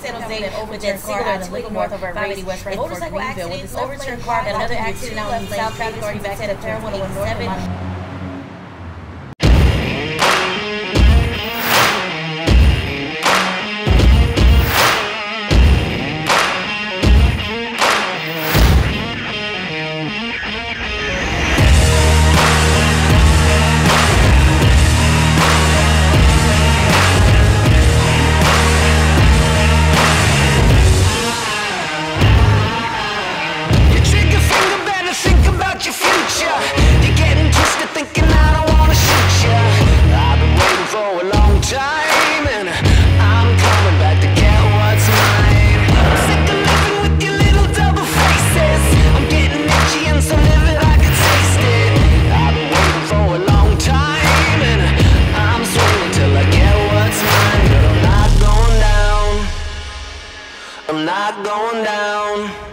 San Jose, with that cigarette to Livermore, 580 West Road, motorcycle accident, with the overturned car, and another accident out in South Traffic, already back at a turn 187. I'm not going down.